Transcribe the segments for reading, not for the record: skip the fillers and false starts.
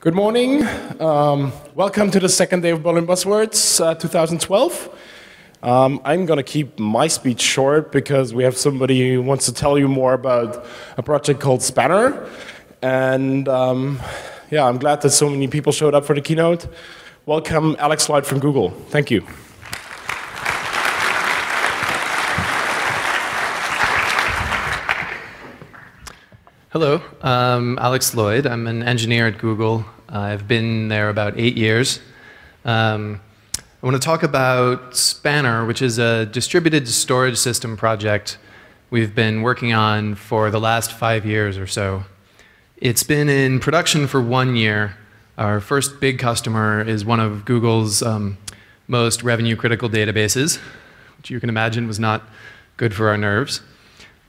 Good morning. Welcome to the second day of Berlin Buzzwords 2012. I'm going to keep my speech short because we have somebody who wants to tell you more about a project called Spanner. And yeah, I'm glad that so many people showed up for the keynote. Welcome, Alex Lloyd from Google. Thank you. Hello, I'm Alex Lloyd. I'm an engineer at Google. I've been there about 8 years. I want to talk about Spanner, which is a distributed storage system project we've been working on for the last 5 years or so. It's been in production for 1 year. Our first big customer is one of Google's most revenue-critical databases, which you can imagine was not good for our nerves.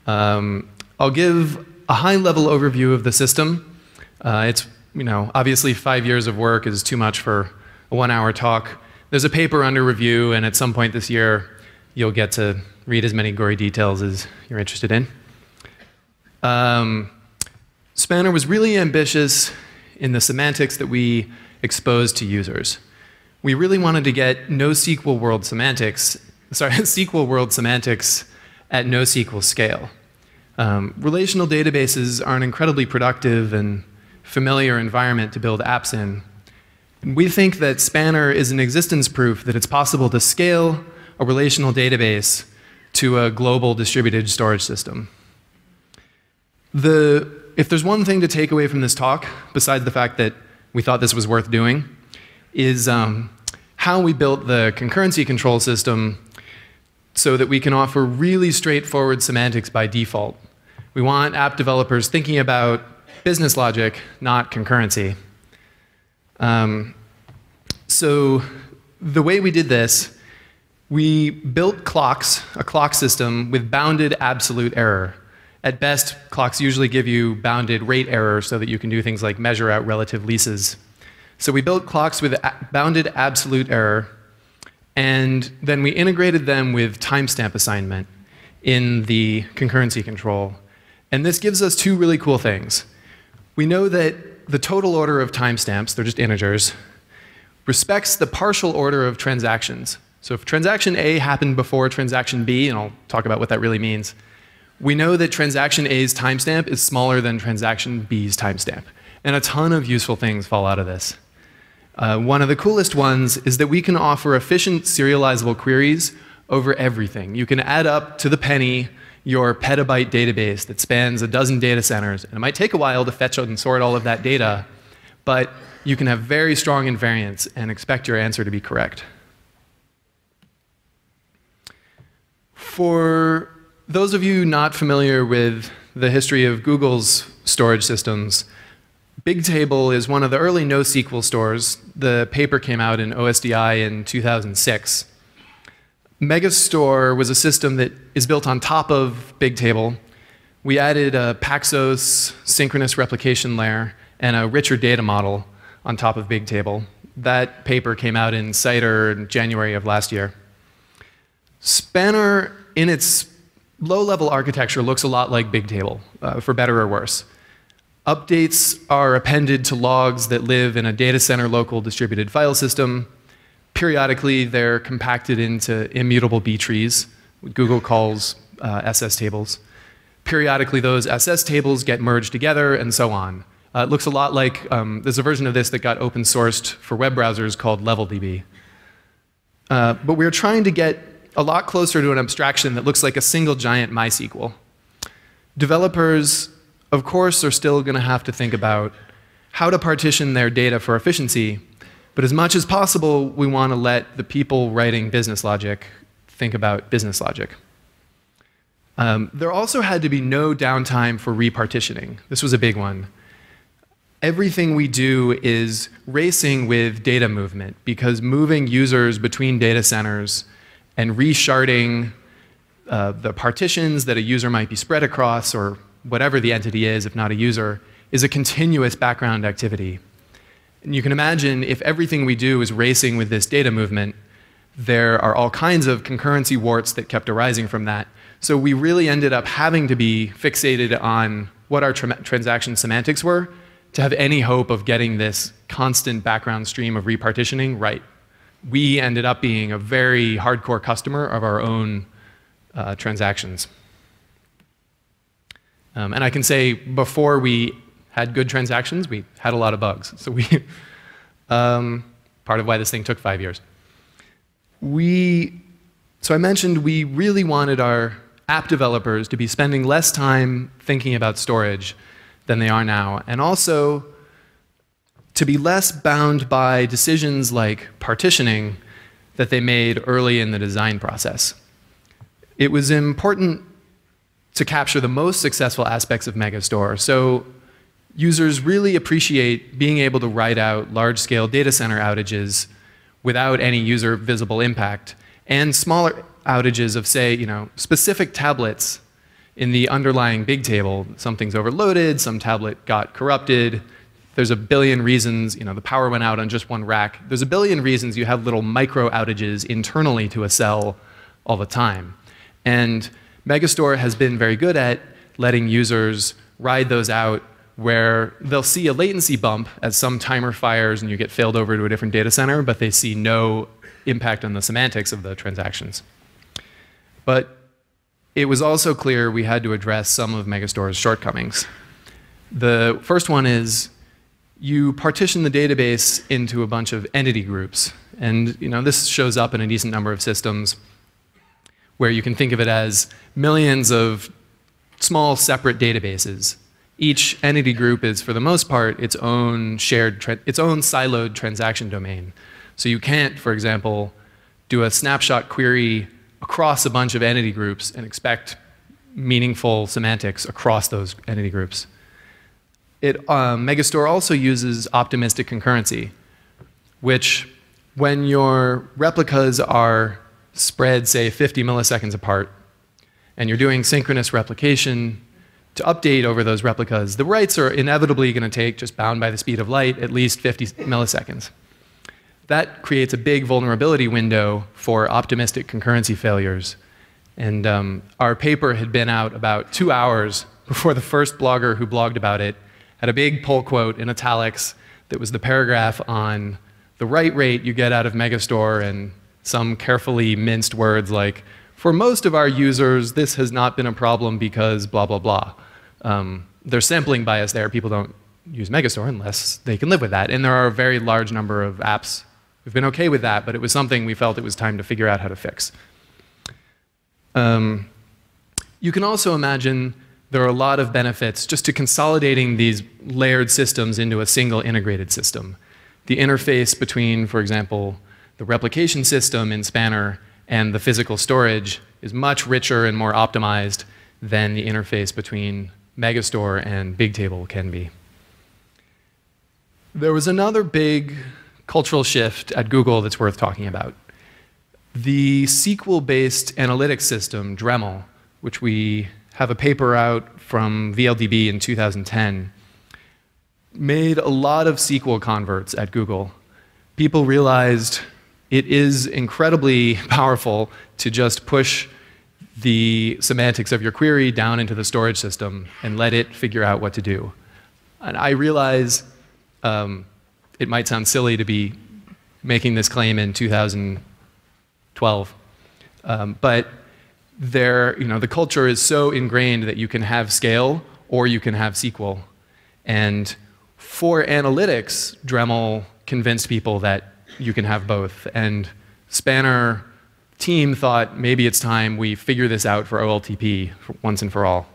I'll give a high-level overview of the system. It's, you know, obviously 5 years of work is too much for a one-hour talk. There's a paper under review, and at some point this year, you'll get to read as many gory details as you're interested in. Spanner was really ambitious in the semantics that we exposed to users. We really wanted to get SQL world semantics at NoSQL scale. Relational databases are an incredibly productive and familiar environment to build apps in. And we think that Spanner is an existence proof that it's possible to scale a relational database to a global distributed storage system. If there's one thing to take away from this talk, besides the fact that we thought this was worth doing, is how we built the concurrency control system so that we can offer really straightforward semantics by default. We want app developers thinking about business logic, not concurrency. So the way we did this, we built clocks, a clock system with bounded absolute error. At best, clocks usually give you bounded rate error so that you can do things like measure out relative leases. So we built clocks with bounded absolute error, and then we integrated them with timestamp assignment in the concurrency control. And this gives us two really cool things. We know that the total order of timestamps, they're just integers, respects the partial order of transactions. So if transaction A happened before transaction B, and I'll talk about what that really means, we know that transaction A's timestamp is smaller than transaction B's timestamp. And a ton of useful things fall out of this. One of the coolest ones is that we can offer efficient serializable queries over everything. You can add up to the penny your petabyte database that spans a dozen data centers. And it might take a while to fetch and sort all of that data, but you can have very strong invariance and expect your answer to be correct. For those of you not familiar with the history of Google's storage systems, Bigtable is one of the early NoSQL stores. The paper came out in OSDI in 2006. Megastore was a system that is built on top of Bigtable. We added a Paxos synchronous replication layer and a richer data model on top of Bigtable. That paper came out in CIDR in January of last year. Spanner, in its low-level architecture, looks a lot like Bigtable, for better or worse. Updates are appended to logs that live in a data center local distributed file system. Periodically, they're compacted into immutable B-trees, what Google calls SS tables. Periodically, those SS tables get merged together, and so on. It looks a lot like there's a version of this that got open-sourced for web browsers called LevelDB. But we're trying to get a lot closer to an abstraction that looks like a single giant MySQL. Developers, of course, are still going to have to think about how to partition their data for efficiency. But as much as possible, we want to let the people writing business logic think about business logic. There also had to be no downtime for repartitioning. This was a big one. Everything we do is racing with data movement, because moving users between data centers and resharding the partitions that a user might be spread across, or whatever the entity is, if not a user, is a continuous background activity. And you can imagine, if everything we do is racing with this data movement, there are all kinds of concurrency warts that kept arising from that. So we really ended up having to be fixated on what our transaction semantics were to have any hope of getting this constant background stream of repartitioning right. We ended up being a very hardcore customer of our own transactions. And I can say before we had good transactions, we had a lot of bugs. So we, part of why this thing took 5 years. So I mentioned we really wanted our app developers to be spending less time thinking about storage than they are now, and also to be less bound by decisions like partitioning that they made early in the design process. It was important to capture the most successful aspects of Megastore, so users really appreciate being able to write out large-scale data center outages without any user visible impact, and smaller outages of, say, specific tablets in the underlying Bigtable. Something's overloaded, some tablet got corrupted. There's a billion reasons, the power went out on just one rack. There's a billion reasons you have little micro outages internally to a cell all the time. And Megastore has been very good at letting users ride those out where they'll see a latency bump as some timer fires and you get failed over to a different data center, but they see no impact on the semantics of the transactions. But it was also clear we had to address some of Megastore's shortcomings. The first one is you partition the database into a bunch of entity groups. And this shows up in a decent number of systems where you can think of it as millions of small separate databases. Each entity group is, for the most part, its own siloed transaction domain. So you can't, for example, do a snapshot query across a bunch of entity groups and expect meaningful semantics across those entity groups. Megastore also uses optimistic concurrency, which when your replicas are spread, say, 50 milliseconds apart, and you're doing synchronous replication to update over those replicas, the writes are inevitably going to take, just bound by the speed of light, at least 50 milliseconds. That creates a big vulnerability window for optimistic concurrency failures. And our paper had been out about 2 hours before the first blogger who blogged about it had a big pull quote in italics that was the paragraph on the write rate you get out of Megastore and some carefully minced words like, for most of our users, this has not been a problem because blah, blah, blah. There's sampling bias there. People don't use Megastore unless they can live with that. And there are a very large number of apps we've been okay with that, but it was something we felt it was time to figure out how to fix. You can also imagine there are a lot of benefits just to consolidating these layered systems into a single integrated system. The interface between, for example, the replication system in Spanner and the physical storage is much richer and more optimized than the interface between Megastore and Bigtable can be. There was another big cultural shift at Google that's worth talking about. The SQL-based analytics system, Dremel, which we have a paper out from VLDB in 2010, made a lot of SQL converts at Google. People realized it is incredibly powerful to just push the semantics of your query down into the storage system and let it figure out what to do. And I realize it might sound silly to be making this claim in 2012, but the culture is so ingrained that you can have scale or you can have SQL. And for analytics, Dremel convinced people that you can have both. And Spanner team thought maybe it's time we figure this out for OLTP once and for all.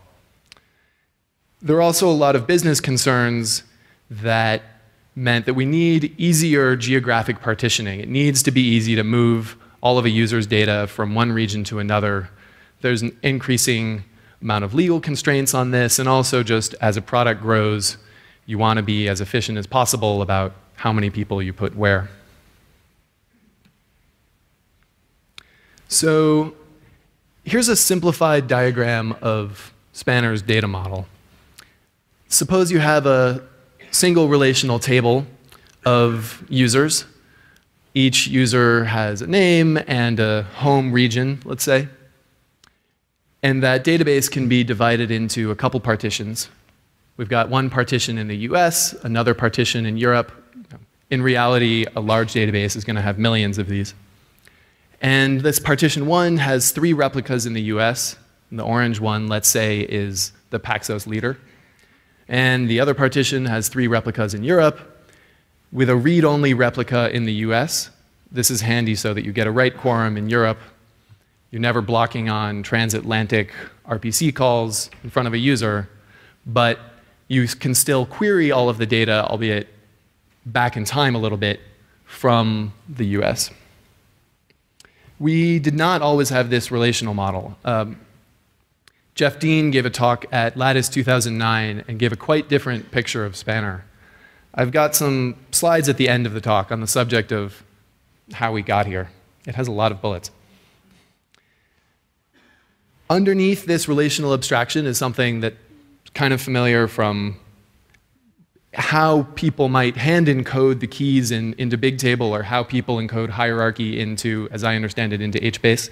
There are also a lot of business concerns that meant that we need easier geographic partitioning. It needs to be easy to move all of a user's data from one region to another. There's an increasing amount of legal constraints on this, and also just as a product grows, you want to be as efficient as possible about how many people you put where. So here's a simplified diagram of Spanner's data model. Suppose you have a single relational table of users. Each user has a name and a home region, let's say. And that database can be divided into a couple partitions. We've got one partition in the US, another partition in Europe. In reality, a large database is going to have millions of these. And this partition one has 3 replicas in the US. And the orange one, let's say, is the Paxos leader. And the other partition has 3 replicas in Europe with a read-only replica in the US. This is handy so that you get a write quorum in Europe. You're never blocking on transatlantic RPC calls in front of a user, but you can still query all of the data, albeit back in time a little bit, from the US. We did not always have this relational model. Jeff Dean gave a talk at Lattice 2009 and gave a quite different picture of Spanner. I've got some slides at the end of the talk on the subject of how we got here. It has a lot of bullets. Underneath this relational abstraction is something that's kind of familiar from how people might hand encode the keys into Bigtable, or how people encode hierarchy into, as I understand it, into HBase.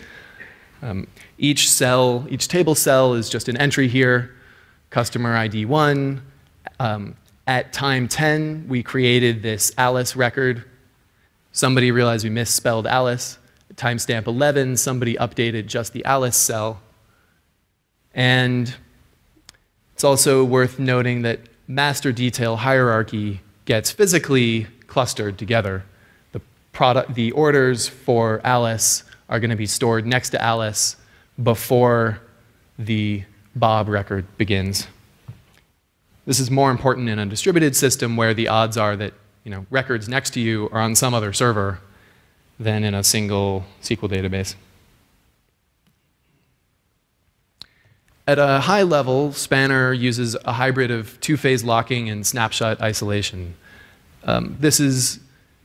Each cell, each table cell is just an entry here. Customer ID 1. At time 10, we created this Alice record. Somebody realized we misspelled Alice. At timestamp 11, somebody updated just the Alice cell. And it's also worth noting that master detail hierarchy gets physically clustered together. The orders for Alice are going to be stored next to Alice before the Bob record begins. This is more important in a distributed system where the odds are that records next to you are on some other server than in a single SQL database. At a high level, Spanner uses a hybrid of 2-phase locking and snapshot isolation. This is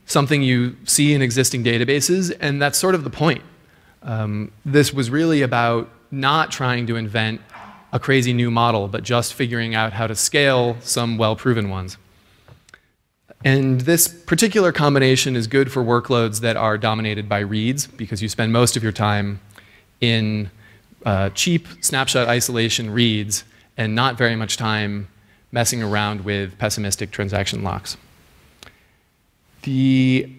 something you see in existing databases, and that's sort of the point. This was really about not trying to invent a crazy new model, but just figuring out how to scale some well-proven ones. And this particular combination is good for workloads that are dominated by reads, because you spend most of your time in cheap snapshot isolation reads and not very much time messing around with pessimistic transaction locks. The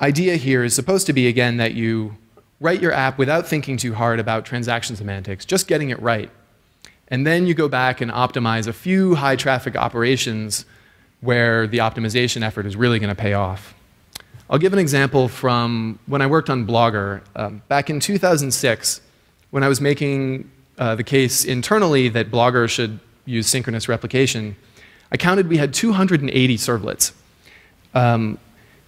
idea here is supposed to be, again, that you write your app without thinking too hard about transaction semantics, just getting it right. And then you go back and optimize a few high traffic operations where the optimization effort is really going to pay off. I'll give an example from when I worked on Blogger. Back in 2006, when I was making the case internally that Blogger should use synchronous replication, I counted we had 280 servlets.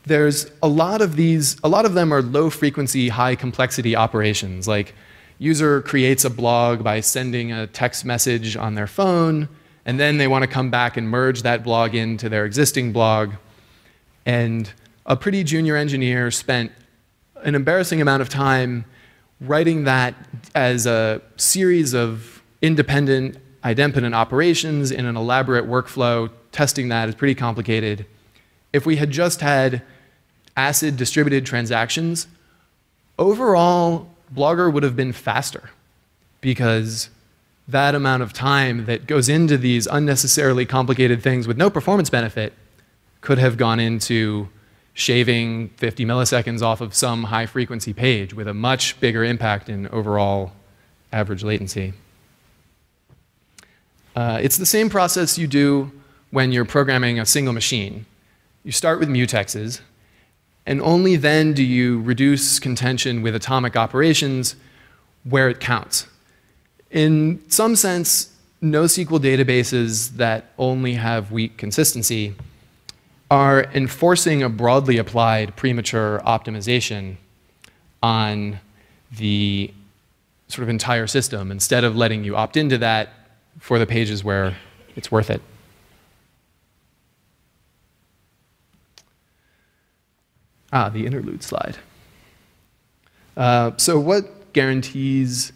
There's a lot of these. A lot of them are low-frequency, high-complexity operations, like user creates a blog by sending a text message on their phone, and then they want to come back and merge that blog into their existing blog. And a pretty junior engineer spent an embarrassing amount of time writing that as a series of independent, idempotent operations in an elaborate workflow. Testing that is pretty complicated. If we had just had ACID distributed transactions, overall, Blogger would have been faster, because that amount of time that goes into these unnecessarily complicated things with no performance benefit could have gone into shaving 50 milliseconds off of some high-frequency page with a much bigger impact in overall average latency. It's the same process you do when you're programming a single machine. You start with mutexes, and only then do you reduce contention with atomic operations where it counts. In some sense, NoSQL databases that only have weak consistency are enforcing a broadly applied premature optimization on the sort of entire system, instead of letting you opt into that for the pages where it's worth it. Ah, the interlude slide. So what guarantees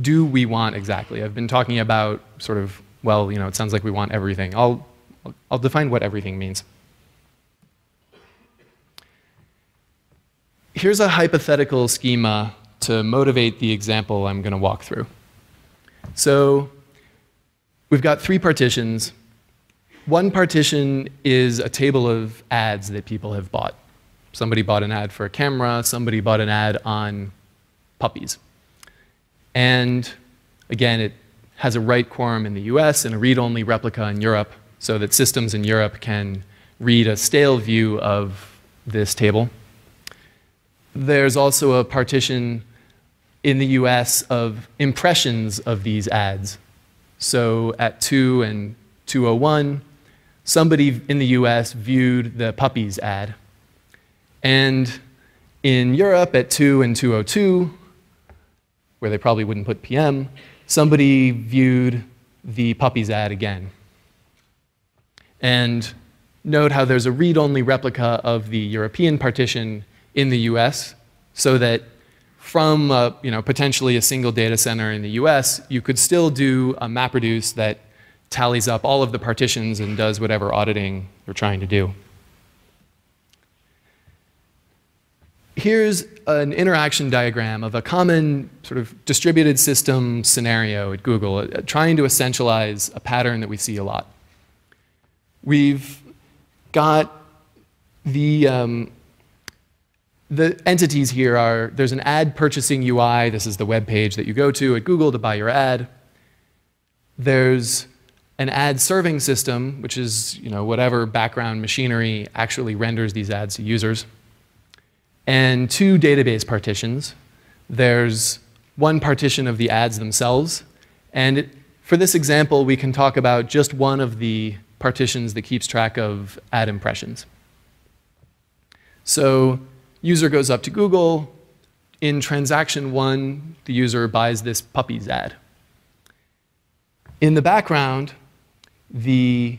do we want exactly? I've been talking about sort of, well, it sounds like we want everything. I'll define what everything means. Here's a hypothetical schema to motivate the example I'm going to walk through. So we've got 3 partitions. One partition is a table of ads that people have bought. Somebody bought an ad for a camera. Somebody bought an ad on puppies. And again, it has a write quorum in the US and a read-only replica in Europe, so that systems in Europe can read a stale view of this table. There's also a partition in the US of impressions of these ads. So at 2 and 2:01, somebody in the US viewed the puppies ad. And in Europe at 2 and 2:02, where they probably wouldn't put PM, somebody viewed the puppies ad again. And note how there's a read-only replica of the European partition in the US, so that from potentially a single data center in the US, you could still do a MapReduce that tallies up all of the partitions and does whatever auditing you're trying to do. Here's an interaction diagram of a common sort of distributed system scenario at Google, trying to essentialize a pattern that we see a lot. We've got the entities here are, there's an ad purchasing UI. This is the web page that you go to at Google to buy your ad. There's an ad serving system, which is whatever background machinery actually renders these ads to users. And two database partitions. There's one partition of the ads themselves. And for this example, we can talk about just one of the partitions that keeps track of ad impressions. So user goes up to Google. In transaction 1, the user buys this puppy's ad. In the background, the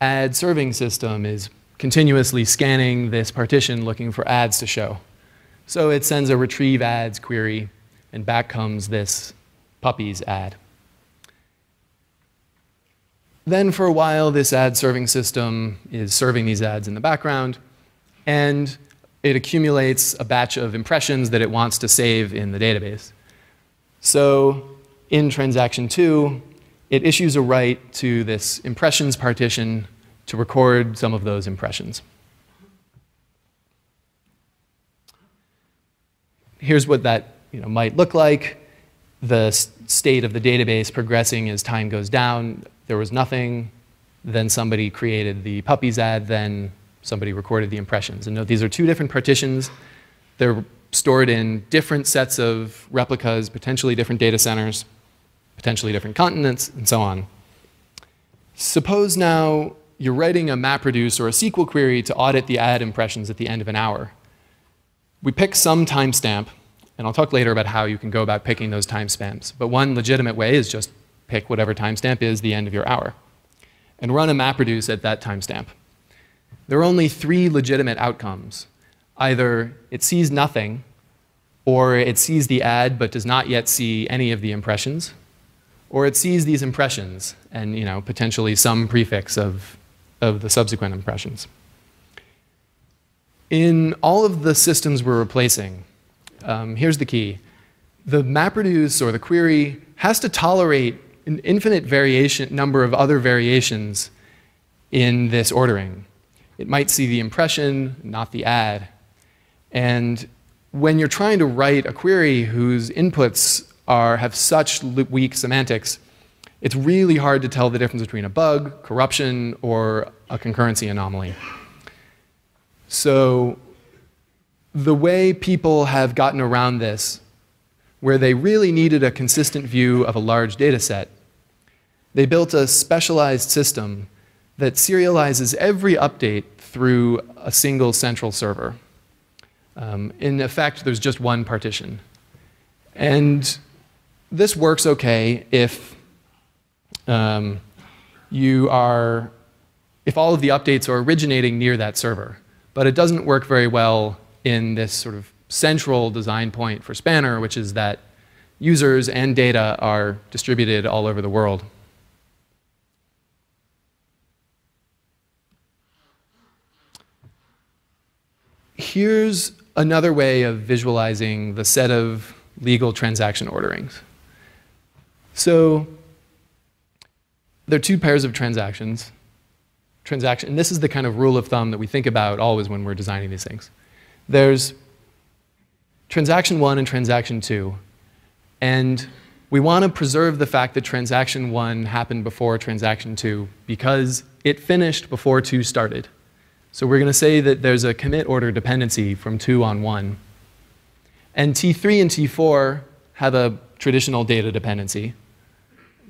ad serving system is continuously scanning this partition looking for ads to show. So it sends a retrieve ads query, and back comes this puppy's ad. Then for a while, this ad serving system is serving these ads in the background, and it accumulates a batch of impressions that it wants to save in the database. So in transaction 2, it issues a write to this impressions partition to record some of those impressions. Here's what that might look like. The state of the database progressing as time goes down. There was nothing. Then somebody created the puppies ad. Then somebody recorded the impressions. And note, these are two different partitions. They're stored in different sets of replicas, potentially different data centers, potentially different continents, and so on. Suppose now you're writing a MapReduce or a SQL query to audit the ad impressions at the end of an hour. We pick some timestamp, and I'll talk later about how you can go about picking those timestamps. But one legitimate way is just pick whatever timestamp is the end of your hour and run a MapReduce at that timestamp. There are only three legitimate outcomes. Either it sees nothing, or it sees the ad but does not yet see any of the impressions, or it sees these impressions and potentially some prefix of the subsequent impressions. In all of the systems we're replacing, here's the key. The MapReduce or the query has to tolerate an infinite number of other variations in this ordering. It might see the impression, not the ad. And when you're trying to write a query whose inputs have such weak semantics, it's really hard to tell the difference between a bug, corruption, or a concurrency anomaly. So the way people have gotten around this, where they really needed a consistent view of a large data set, they built a specialized system that serializes every update through a single central server. In effect, there's just one partition. And this works OK if if all of the updates are originating near that server. But it doesn't work very well in this sort of central design point for Spanner, which is that users and data are distributed all over the world. Here's another way of visualizing the set of legal transaction orderings. So there are two pairs of transactions. transaction. And this is the kind of rule of thumb that we think about always when we're designing these things. There's transaction 1 and transaction 2. And we want to preserve the fact that transaction 1 happened before transaction 2 because it finished before 2 started. So we're going to say that there's a commit order dependency from 2 on 1. And T3 and T4 have a traditional data dependency.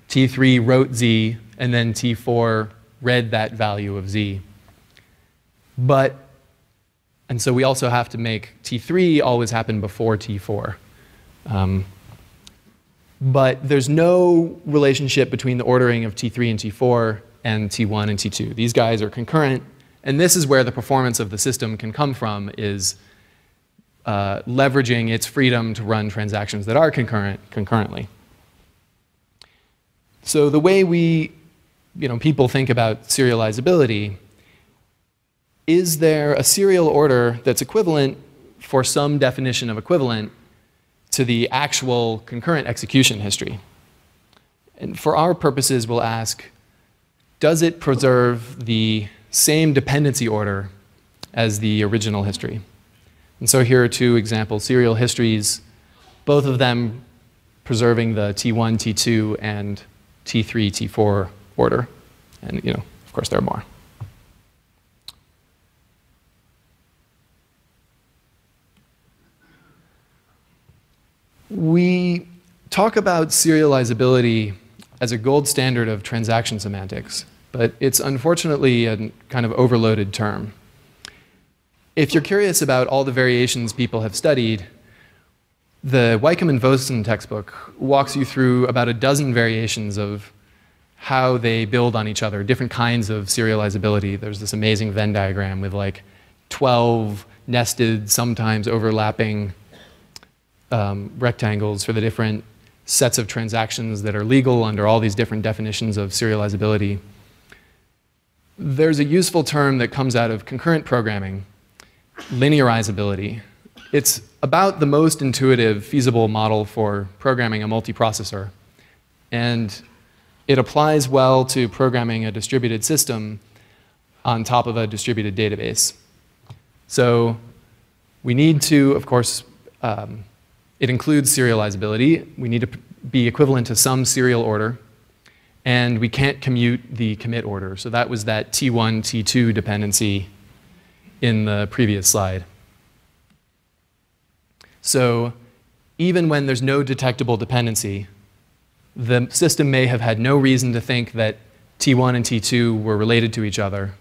T3 wrote Z, and then T4 read that value of Z. But, and so we also have to make T3 always happen before T4. But there's no relationship between the ordering of T3 and T4 and T1 and T2. These guys are concurrent. And this is where the performance of the system can come from, is leveraging its freedom to run transactions that are concurrently. So the way we, people think about serializability, is there a serial order that's equivalent for some definition of equivalent to the actual concurrent execution history? And for our purposes, we'll ask, does it preserve the same dependency order as the original history? And so here are two example serial histories, both of them preserving the T1, T2, and T3, T4 order. And of course, there are more. We talk about serializability as a gold standard of transaction semantics, but it's unfortunately a kind of overloaded term. If you're curious about all the variations people have studied, the Wycombe and Vosen textbook walks you through about a dozen variations of how they build on each other, different kinds of serializability. There's this amazing Venn diagram with like 12 nested, sometimes overlapping rectangles for the different sets of transactions that are legal under all these different definitions of serializability. There's a useful term that comes out of concurrent programming, linearizability. It's about the most intuitive, feasible model for programming a multiprocessor. And it applies well to programming a distributed system on top of a distributed database. So we need to, of course, it includes serializability. We need to be equivalent to some serial order. And we can't commute the commit order. So that was that T1, T2 dependency in the previous slide. So even when there's no detectable dependency, the system may have had no reason to think that T1 and T2 were related to each other.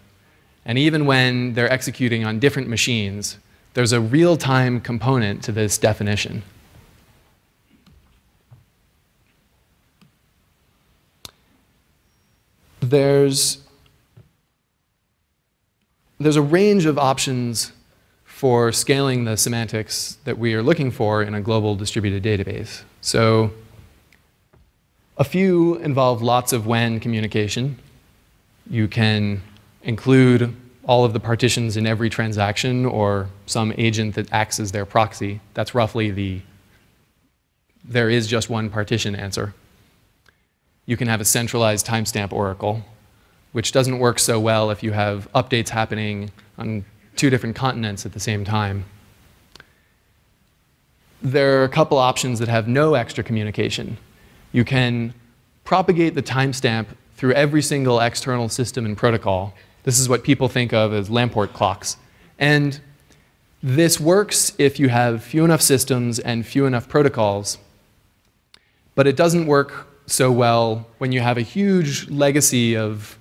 And even when they're executing on different machines, there's a real-time component to this definition. There's a range of options for scaling the semantics that we are looking for in a global distributed database. So a few involve lots of when communication. You can include all of the partitions in every transaction or some agent that acts as their proxy. That's roughly the there is just one partition answer. You can have a centralized timestamp oracle, which doesn't work so well if you have updates happening on two different continents at the same time. There are a couple options that have no extra communication. You can propagate the timestamp through every single external system and protocol. This is what people think of as Lamport clocks. And this works if you have few enough systems and few enough protocols, but it doesn't work so well when you have a huge legacy of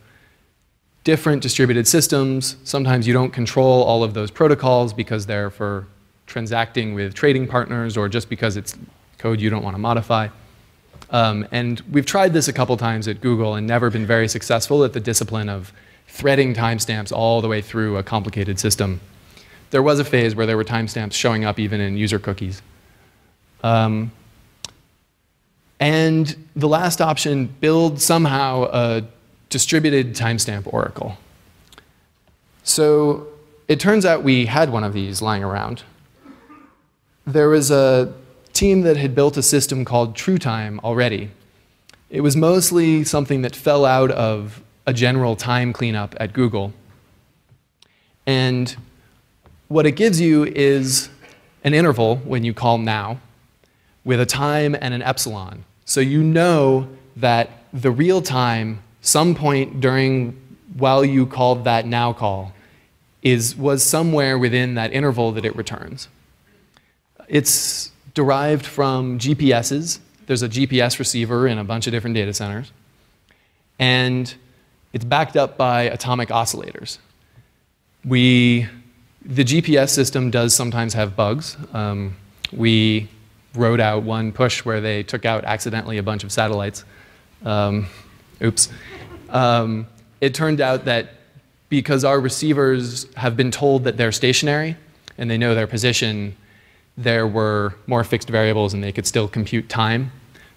different distributed systems. Sometimes you don't control all of those protocols because they're for transacting with trading partners or just because it's code you don't want to modify. And we've tried this a couple times at Google and never been very successful at the discipline of threading timestamps all the way through a complicated system. There was a phase where there were timestamps showing up even in user cookies. And the last option, build somehow a distributed timestamp oracle. So it turns out we had one of these lying around. There was a team that had built a system called TrueTime already. It was mostly something that fell out of a general time cleanup at Google. And what it gives you is an interval when you call now with a time and an epsilon. So you know that the real time, some point during while you called that now call, was somewhere within that interval that it returns. It's derived from GPSs. There's a GPS receiver in a bunch of different data centers. And it's backed up by atomic oscillators. The GPS system does sometimes have bugs. We wrote out one push where they took out accidentally a bunch of satellites. Oops. It turned out that because our receivers have been told that they're stationary and they know their position, there were more fixed variables and they could still compute time.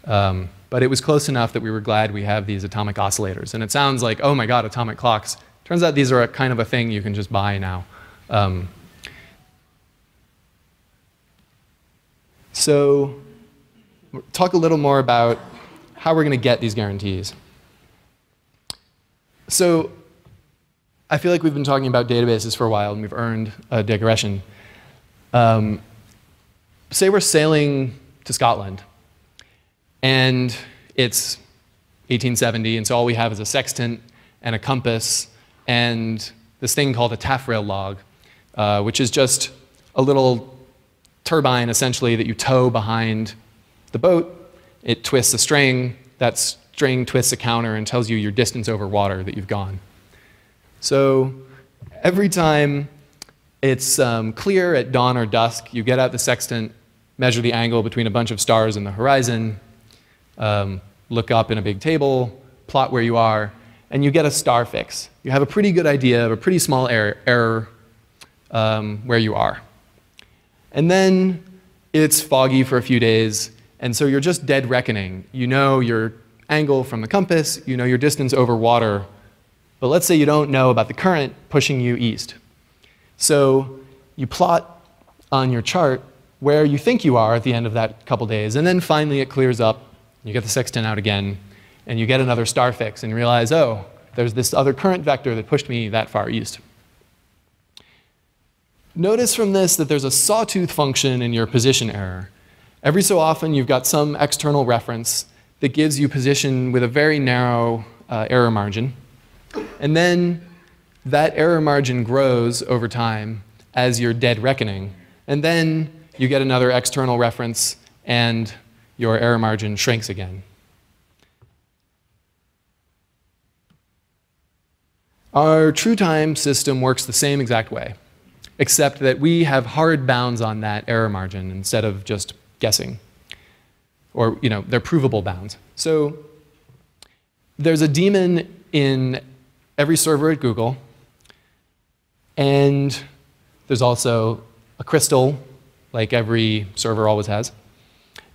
But it was close enough that we were glad we have these atomic oscillators. And it sounds like, oh my god, atomic clocks. Turns out these are a kind of a thing you can just buy now. So talk a little more about how we're going to get these guarantees. So I feel like we've been talking about databases for a while, and we've earned a digression. Say we're sailing to Scotland, and it's 1870, and so all we have is a sextant and a compass and this thing called a taffrail log, which is just a little turbine, essentially, that you tow behind the boat. It twists a string. That string twists a counter and tells you your distance over water that you've gone. So every time it's clear at dawn or dusk, you get out the sextant, measure the angle between a bunch of stars and the horizon, look up in a big table, plot where you are, and you get a star fix. You have a pretty good idea of a pretty small error where you are. And then it's foggy for a few days, and so you're just dead reckoning. You know your angle from the compass, you know your distance over water, but let's say you don't know about the current pushing you east. So you plot on your chart where you think you are at the end of that couple days, and then finally it clears up, you get the sextant out again, and you get another star fix, and you realize, oh, there's this other current vector that pushed me that far east. Notice from this that there's a sawtooth function in your position error. Every so often you've got some external reference that gives you position with a very narrow error margin. And then that error margin grows over time as you're dead reckoning. And then you get another external reference and your error margin shrinks again. Our TrueTime system works the same exact way, except that we have hard bounds on that error margin instead of just guessing. Or, you know, they're provable bounds. So there's a daemon in every server at Google, and there's also a crystal, like every server always has.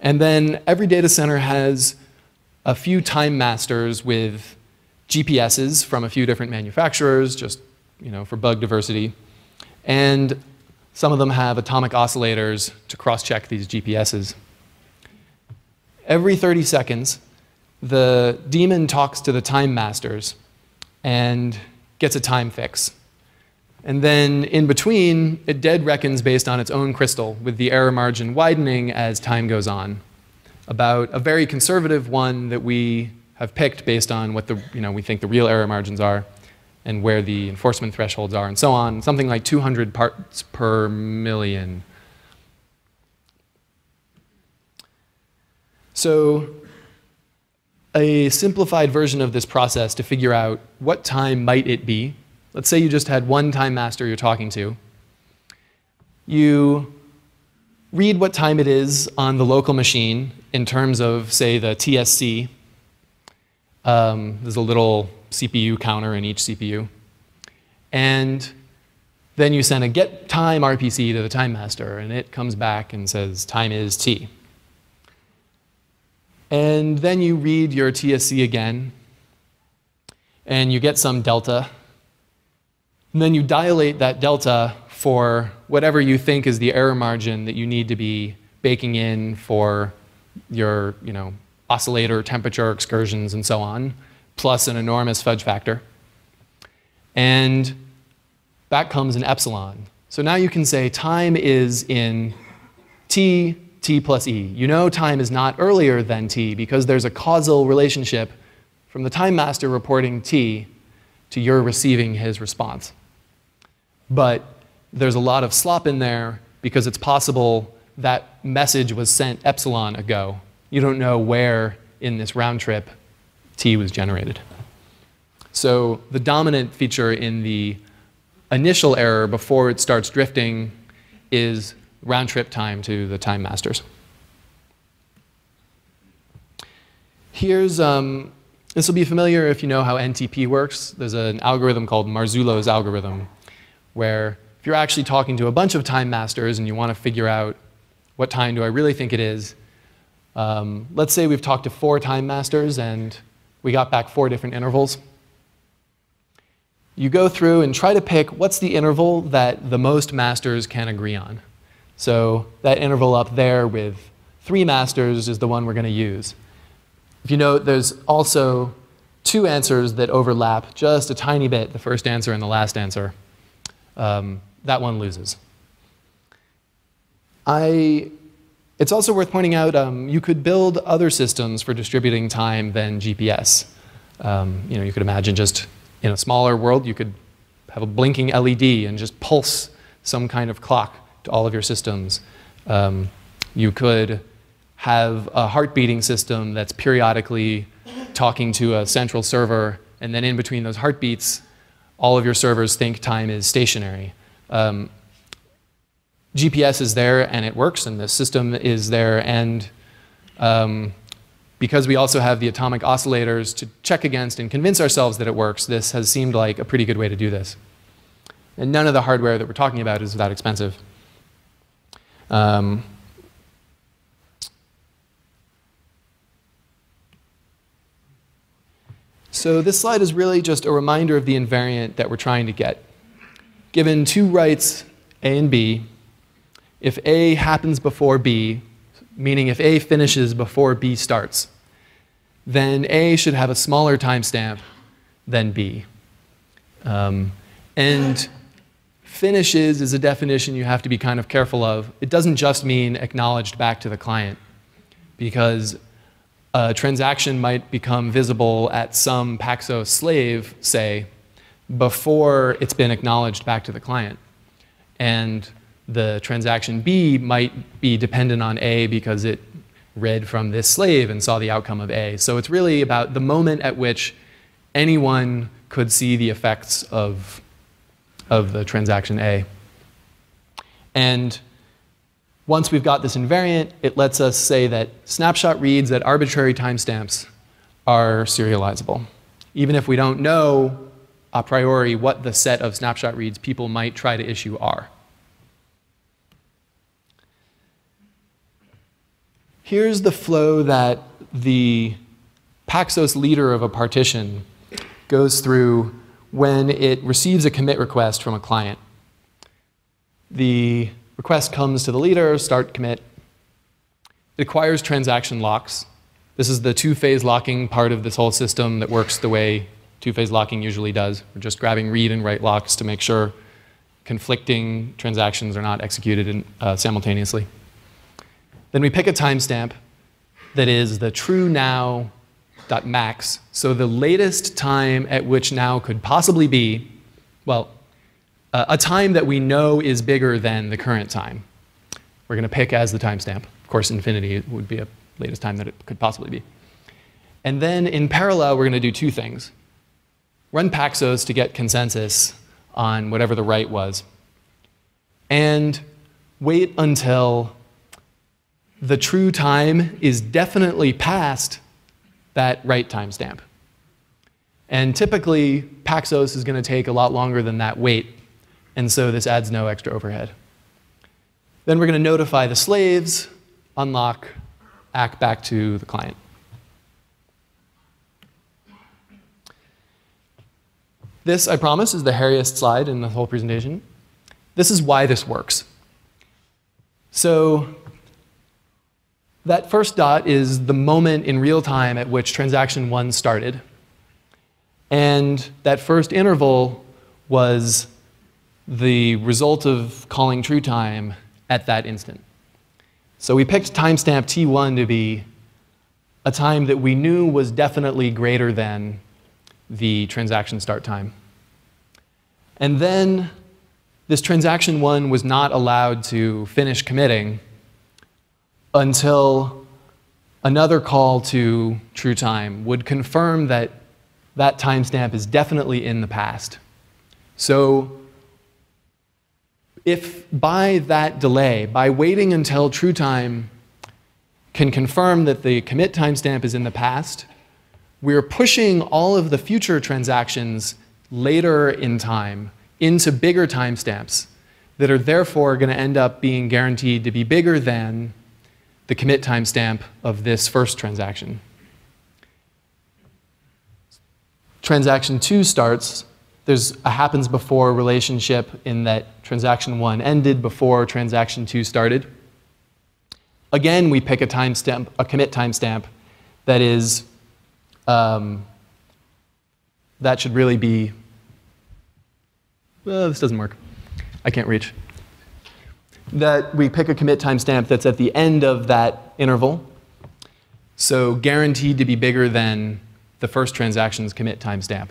And then every data center has a few time masters with GPSs from a few different manufacturers, just for bug diversity. And some of them have atomic oscillators to cross-check these GPSs. Every 30 seconds, the daemon talks to the time masters and gets a time fix. And then in between, it dead reckons based on its own crystal, with the error margin widening as time goes on, about a very conservative one that we have picked based on what the, we think the real error margins are and where the enforcement thresholds are and so on, something like 200 parts per million. So a simplified version of this process to figure out what time might it be. Let's say you just had one time master you're talking to. You read what time it is on the local machine in terms of, say, the TSC. There's a little CPU counter in each CPU. And then you send a get time RPC to the time master, and it comes back and says time is T. And then you read your TSC again, and you get some delta. And then you dilate that delta for whatever you think is the error margin that you need to be baking in for your oscillator temperature excursions and so on, plus an enormous fudge factor. And back comes an epsilon. So now you can say time is in t, t plus e. You know time is not earlier than t because there's a causal relationship from the time master reporting t to your receiving his response. But there's a lot of slop in there because it's possible that message was sent epsilon ago. You don't know where in this round trip t was generated. So the dominant feature in the initial error before it starts drifting is round trip time to the time masters. Here's, this will be familiar if you know how NTP works. There's an algorithm called Marzullo's algorithm, where if you're actually talking to a bunch of time masters and you want to figure out what time do I really think it is, let's say we've talked to 4 time masters and we got back 4 different intervals. You go through and try to pick what's the interval that the most masters can agree on. So that interval up there with 3 masters is the one we're going to use. If you note, there's also 2 answers that overlap just a tiny bit, the first answer and the last answer. That one loses. It's also worth pointing out you could build other systems for distributing time than GPS. You know, you could imagine just in a smaller world, you could have a blinking LED and just pulse some kind of clock to all of your systems. You could have a heart-beating system that's periodically talking to a central server, and then in between those heartbeats, all of your servers think time is stationary. GPS is there and it works, and the system is there, and because we also have the atomic oscillators to check against and convince ourselves that it works, this has seemed like a pretty good way to do this. And none of the hardware that we're talking about is that expensive. So this slide is really just a reminder of the invariant that we're trying to get. Given 2 rights, A and B, if A happens before B, meaning if A finishes before B starts, then A should have a smaller timestamp than B. And finishes is a definition you have to be kind of careful of. It doesn't just mean acknowledged back to the client, because a transaction might become visible at some Paxos slave, say, before it's been acknowledged back to the client. And the transaction B might be dependent on A because it read from this slave and saw the outcome of A. So it's really about the moment at which anyone could see the effects of the transaction A. And once we've got this invariant, it lets us say that snapshot reads at arbitrary timestamps are serializable, even if we don't know a priori what the set of snapshot reads people might try to issue are. Here's the flow that the Paxos leader of a partition goes through when it receives a commit request from a client. The request comes to the leader, start commit. It acquires transaction locks. This is the 2-phase locking part of this whole system that works the way 2-phase locking usually does. We're just grabbing read and write locks to make sure conflicting transactions are not executed simultaneously. Then we pick a timestamp that is the true now.max, so the latest time at which now could possibly be, well, a time that we know is bigger than the current time. We're going to pick as the timestamp. Of course, infinity would be a latest time that it could possibly be. And then in parallel, we're going to do 2 things. Run Paxos to get consensus on whatever the right was, and wait until the true time is definitely past that write timestamp. And typically, Paxos is going to take a lot longer than that wait, and so this adds no extra overhead. Then we're going to notify the slaves, unlock, ACK back to the client. This, I promise, is the hairiest slide in the whole presentation. This is why this works. So that first dot is the moment in real time at which transaction 1 started. And that first interval was the result of calling TrueTime at that instant. So we picked timestamp T1 to be a time that we knew was definitely greater than the transaction start time. And then this transaction 1 was not allowed to finish committing until another call to TrueTime would confirm that that timestamp is definitely in the past. So if by that delay, by waiting until TrueTime can confirm that the commit timestamp is in the past, we're pushing all of the future transactions later in time into bigger timestamps that are therefore going to end up being guaranteed to be bigger than the commit timestamp of this first transaction. Transaction 2 starts. There's a happens before relationship in that transaction 1 ended before transaction 2 started. Again, we pick a timestamp, a commit timestamp that is that should really be, well, this doesn't work. I can't reach. That we pick a commit timestamp that's at the end of that interval. So guaranteed to be bigger than the first transaction's commit timestamp.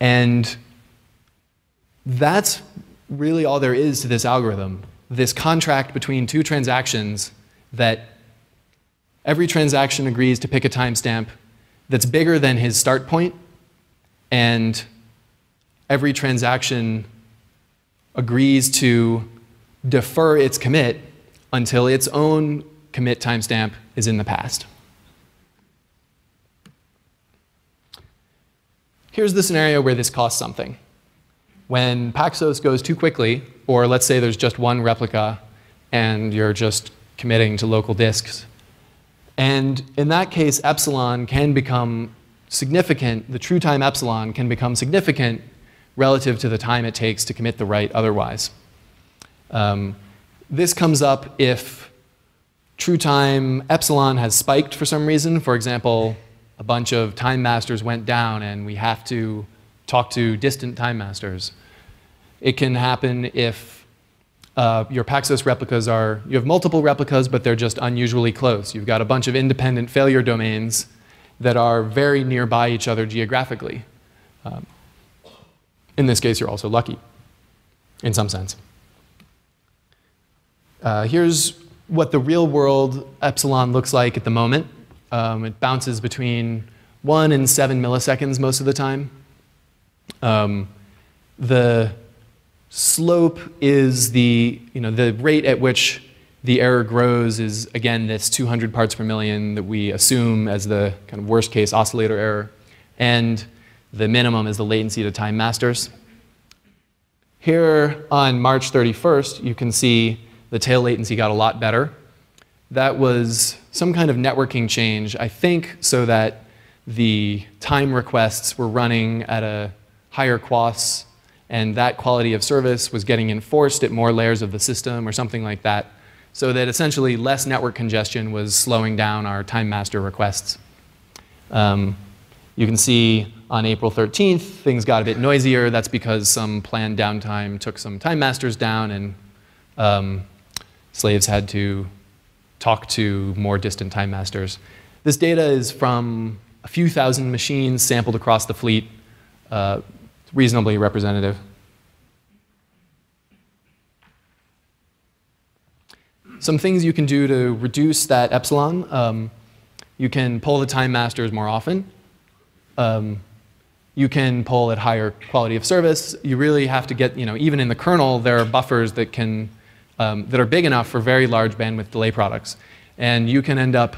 And that's really all there is to this algorithm. This contract between two transactions that every transaction agrees to pick a timestamp that's bigger than his start point, and every transaction agrees to defer its commit until its own commit timestamp is in the past. Here's the scenario where this costs something. When Paxos goes too quickly, or let's say there's just one replica and you're just committing to local disks. And in that case, epsilon can become significant. The true time epsilon can become significant relative to the time it takes to commit the write otherwise. This comes up if true time epsilon has spiked for some reason. For example, a bunch of time masters went down and we have to talk to distant time masters. It can happen if your Paxos replicas are, you have multiple replicas, but they're just unusually close. You've got a bunch of independent failure domains that are very nearby each other geographically. In this case, you're also lucky, in some sense. Here's what the real world epsilon looks like at the moment. It bounces between 1 and 7 milliseconds most of the time. The slope is the, the rate at which the error grows is, again, this 200 parts per million that we assume as the kind of worst case oscillator error. And the minimum is the latency to time masters. Here on March 31st, you can see the tail latency got a lot better. That was some kind of networking change, I think, so that the time requests were running at a higher QoS, and that quality of service was getting enforced at more layers of the system or something like that, so that essentially less network congestion was slowing down our time master requests. You can see on April 13th, things got a bit noisier. That's because some planned downtime took some time masters down, and slaves had to talk to more distant time masters. This data is from a few thousand machines sampled across the fleet, reasonably representative. Some things you can do to reduce that epsilon. You can poll the time masters more often. You can poll at higher quality of service. You really have to get, even in the kernel, there are buffers that can that are big enough for very large bandwidth delay products. And you can end up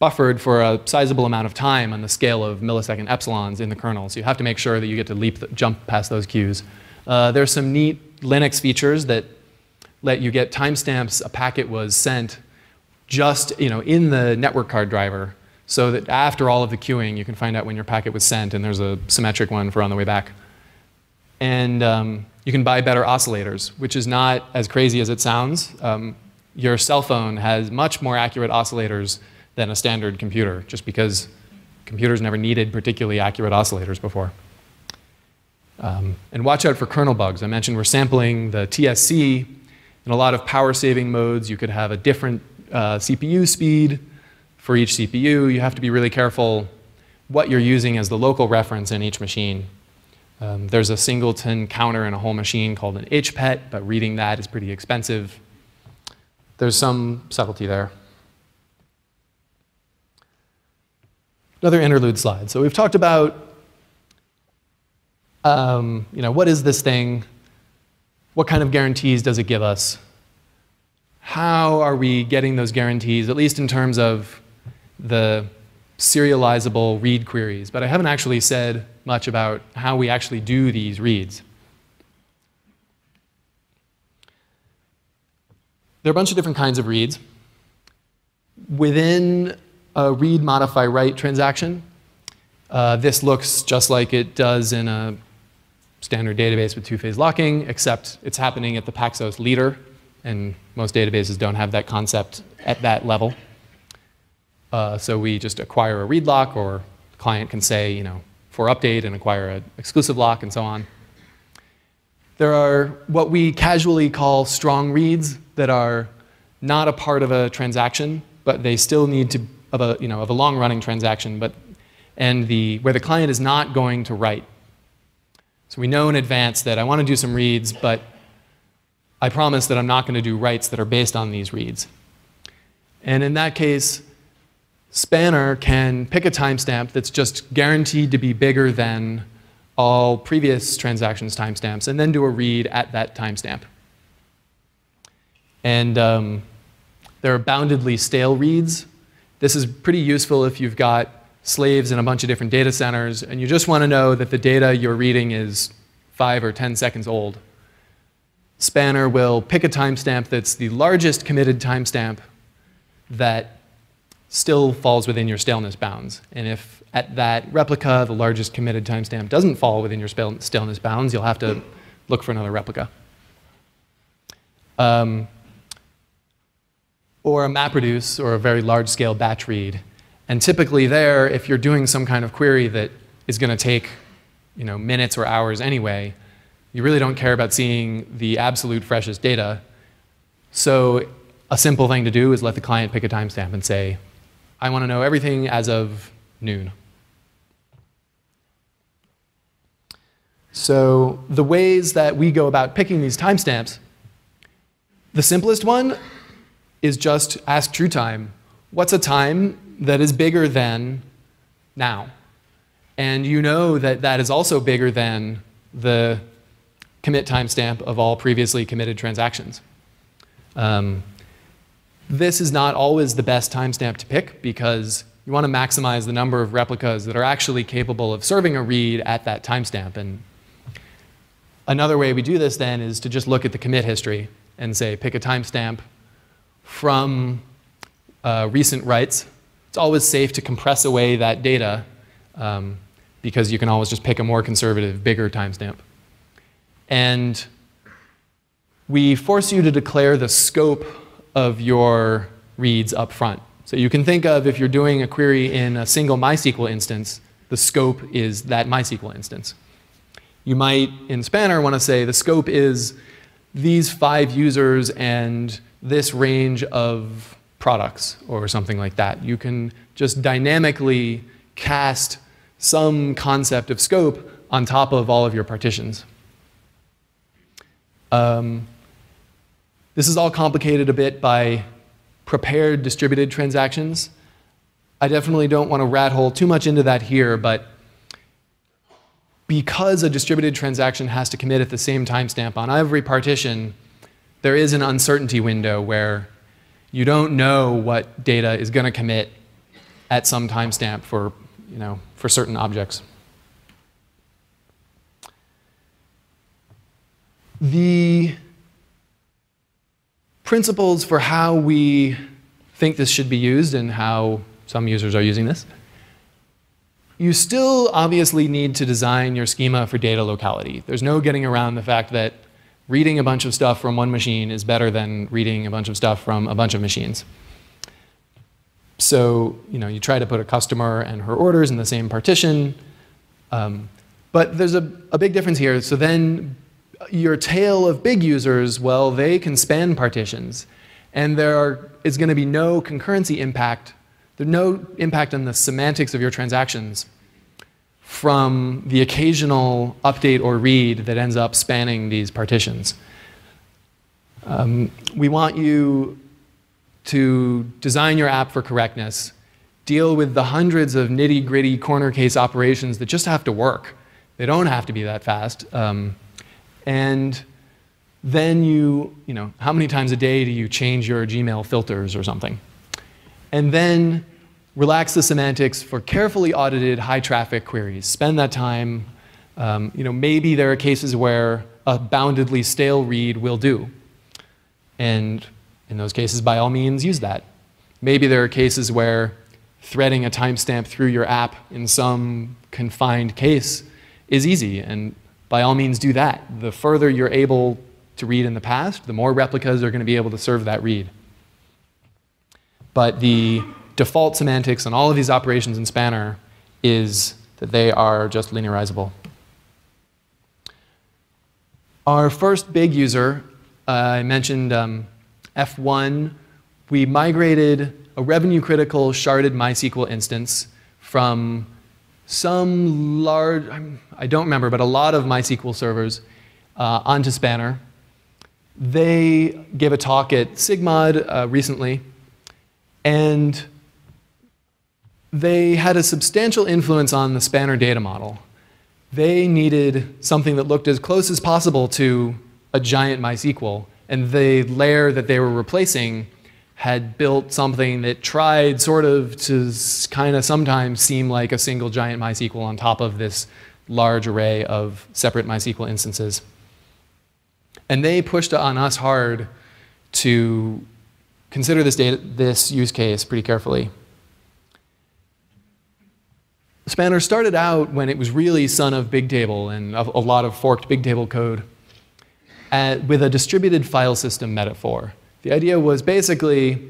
buffered for a sizable amount of time on the scale of millisecond epsilons in the kernel. So you have to make sure that you get to jump past those queues. There's some neat Linux features that let you get timestamps a packet was sent just in the network card driver, so that after all of the queuing, you can find out when your packet was sent. And there's a symmetric one for on the way back. And you can buy better oscillators, which is not as crazy as it sounds. Your cell phone has much more accurate oscillators than a standard computer, just because Computers never needed particularly accurate oscillators before. And watch out for kernel bugs. I mentioned we're sampling the TSC. In a lot of power-saving modes, you could have a different CPU speed for each CPU. You have to be really careful what you're using as the local reference in each machine. There's a singleton counter in a whole machine called an HPET, but reading that is pretty expensive. There's some subtlety there. Another interlude slide. So we've talked about what is this thing? What kind of guarantees does it give us? How are we getting those guarantees, at least in terms of the serializable read queries? But I haven't actually said much about how we actually do these reads. There are a bunch of different kinds of reads. Within a read, modify, write transaction, this looks just like it does in a standard database with two-phase locking, except it's happening at the Paxos leader, and most databases don't have that concept at that level. So we just acquire a read lock, or the client can say, for update, and acquire an exclusive lock, and so on. There are what we casually call strong reads that are not a part of a transaction, but they still need to of a long-running transaction, where the client is not going to write. So we know in advance that I want to do some reads, but I promise that I'm not going to do writes that are based on these reads. And in that case, Spanner can pick a timestamp that's just guaranteed to be bigger than all previous transactions timestamps, and then do a read at that timestamp. And there are boundedly stale reads. This is pretty useful if you've got slaves in a bunch of different data centers, and you just want to know that the data you're reading is 5 or 10 seconds old. Spanner will pick a timestamp that's the largest committed timestamp that still falls within your staleness bounds. And if at that replica, the largest committed timestamp doesn't fall within your staleness bounds, you'll have to look for another replica. Or a MapReduce, or a very large-scale batch read. And typically there, if you're doing some kind of query that is going to take minutes or hours anyway, you really don't care about seeing the absolute freshest data. So a simple thing to do is let the client pick a timestamp and say, I want to know everything as of noon. So the ways that we go about picking these timestamps, the simplest one is just ask TrueTime, what's a time that is bigger than now? And you know that that is also bigger than the commit timestamp of all previously committed transactions. This is not always the best timestamp to pick, because you want to maximize the number of replicas that are actually capable of serving a read at that timestamp. And another way we do this then is to just look at the commit history and say, pick a timestamp from recent writes. It's always safe to compress away that data because you can always just pick a more conservative, bigger timestamp. And we force you to declare the scope of your reads up front. So you can think of, if you're doing a query in a single MySQL instance, the scope is that MySQL instance. You might, in Spanner, want to say the scope is these 5 users and this range of products, or something like that. You can just dynamically cast some concept of scope on top of all of your partitions. This is all complicated a bit by prepared distributed transactions. I definitely don't want to rat hole too much into that here, but because a distributed transaction has to commit at the same timestamp on every partition, there is an uncertainty window where you don't know what data is going to commit at some timestamp for, for certain objects. The principles for how we think this should be used and how some users are using this: you still obviously need to design your schema for data locality. There's no getting around the fact that reading a bunch of stuff from one machine is better than reading a bunch of stuff from a bunch of machines. So you try to put a customer and her orders in the same partition. But there's a big difference here. So then your tail of big users, well, they can span partitions. And there is going to be no concurrency impact. There's no impact on the semantics of your transactions from the occasional update or read that ends up spanning these partitions. We want you to design your app for correctness, deal with the hundreds of nitty-gritty corner case operations that just have to work. They don't have to be that fast. And then how many times a day do you change your Gmail filters or something? And then relax the semantics for carefully audited high-traffic queries. Spend that time. Maybe there are cases where a boundedly stale read will do. And in those cases, by all means, use that. Maybe there are cases where threading a timestamp through your app in some confined case is easy, and by all means, do that. The further you're able to read in the past, the more replicas are going to be able to serve that read. But the default semantics on all of these operations in Spanner is that they are just linearizable. Our first big user, I mentioned F1, we migrated a revenue-critical sharded MySQL instance from some large, I don't remember, but a lot of MySQL servers onto Spanner. They gave a talk at Sigmod recently, and they had a substantial influence on the Spanner data model. They needed something that looked as close as possible to a giant MySQL, and the layer that they were replacing had built something that tried sort of to kind of sometimes seem like a single giant MySQL on top of this large array of separate MySQL instances. And they pushed on us hard to consider this use case pretty carefully. Spanner started out when it was really son of Bigtable and a lot of forked Bigtable code. With a distributed file system metaphor. The idea was basically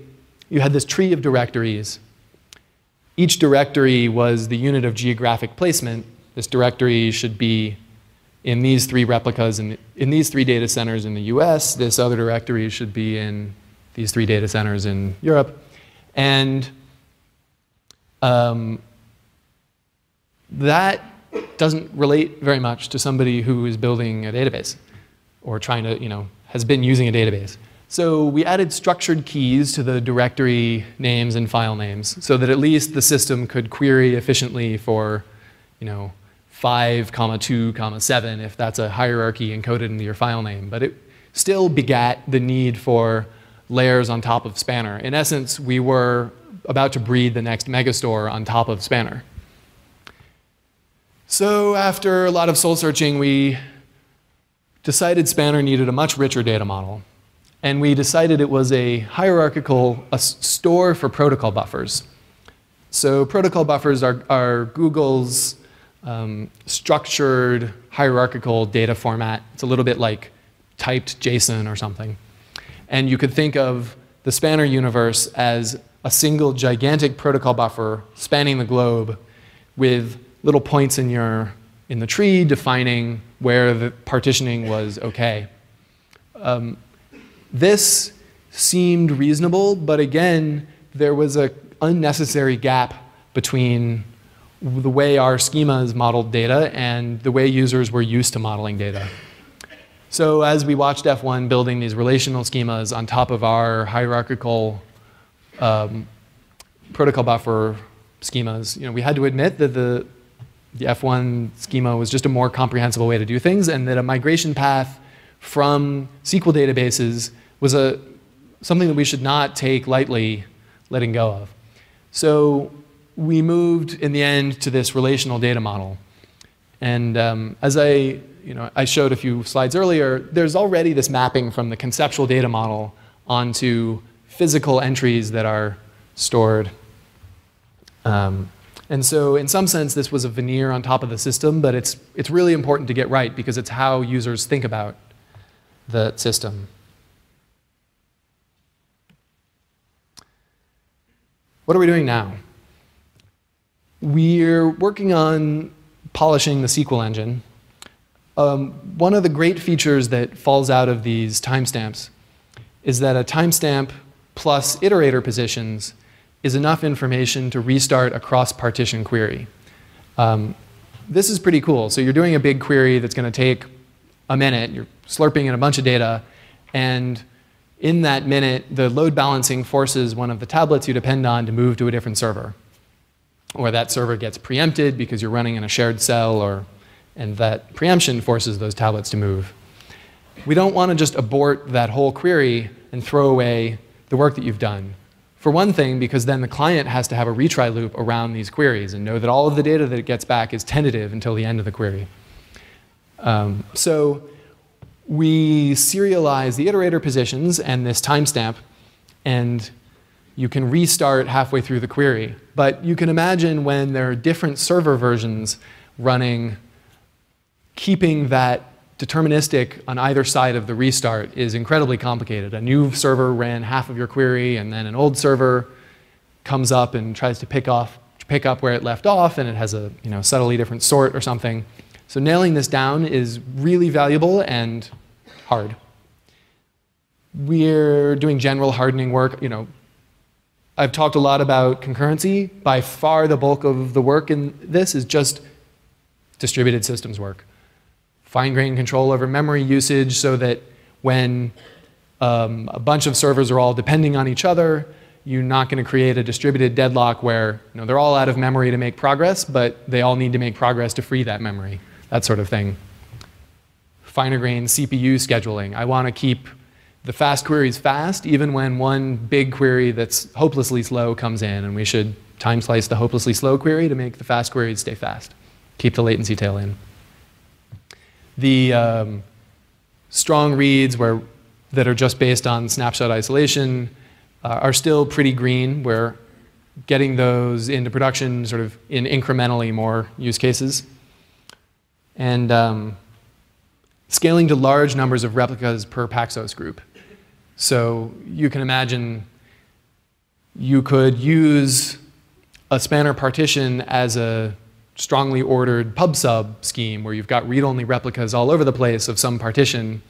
you had this tree of directories. Each directory was the unit of geographic placement. This directory should be in these three replicas in these three data centers in the US. This other directory should be in these three data centers in Europe. And that doesn't relate very much to somebody who is building a database, or trying to, has been using a database. So we added structured keys to the directory names and file names so that at least the system could query efficiently for, 5, 2, 7 if that's a hierarchy encoded into your file name. But it still begat the need for layers on top of Spanner. In essence, we were about to breed the next Megastore on top of Spanner. So after a lot of soul searching, we decided Spanner needed a much richer data model. And we decided it was a hierarchical store for protocol buffers. So protocol buffers are Google's structured hierarchical data format. It's a little bit like typed JSON or something. And you could think of the Spanner universe as a single gigantic protocol buffer spanning the globe with little points in the tree defining where the partitioning was OK. This seemed reasonable, but again, there was an unnecessary gap between the way our schemas modeled data and the way users were used to modeling data. So as we watched F1 building these relational schemas on top of our hierarchical protocol buffer schemas, we had to admit that the F1 schema was just a more comprehensible way to do things, and that a migration path from SQL databases was something that we should not take lightly letting go of. So we moved, in the end, to this relational data model. And as I showed a few slides earlier, there's already this mapping from the conceptual data model onto physical entries that are stored. And so in some sense, this was a veneer on top of the system, but it's really important to get right because it's how users think about the system. What are we doing now? We're working on polishing the SQL engine. One of the great features that falls out of these timestamps is that a timestamp plus iterator positions is enough information to restart a cross-partition query. This is pretty cool. So you're doing a big query that's going to take a minute. You're slurping in a bunch of data. And in that minute, the load balancing forces one of the tablets you depend on to move to a different server. Or that server gets preempted because you're running in a shared cell, and that preemption forces those tablets to move. We don't want to just abort that whole query and throw away the work that you've done. For one thing, because then the client has to have a retry loop around these queries and know that all of the data that it gets back is tentative until the end of the query. So we serialize the iterator positions and this timestamp, and you can restart halfway through the query. But you can imagine when there are different server versions running, keeping that deterministic on either side of the restart is incredibly complicated. A new server ran half of your query, and then an old server comes up and tries to pick up where it left off, and it has a subtly different sort or something. So nailing this down is really valuable and hard. We're doing general hardening work. I've talked a lot about concurrency. By far, the bulk of the work in this is just distributed systems work. Fine-grained control over memory usage so that when a bunch of servers are all depending on each other, you're not going to create a distributed deadlock where they're all out of memory to make progress, but they all need to make progress to free that memory, that sort of thing. Finer-grained CPU scheduling. I want to keep the fast queries fast, even when one big query that's hopelessly slow comes in, and we should time slice the hopelessly slow query to make the fast queries stay fast, keep the latency tail in. The strong reads that are just based on snapshot isolation are still pretty green. We're getting those into production sort of in incrementally more use cases. And scaling to large numbers of replicas per Paxos group. So you can imagine you could use a Spanner partition as a strongly ordered pub-sub scheme where you've got read-only replicas all over the place of some partition,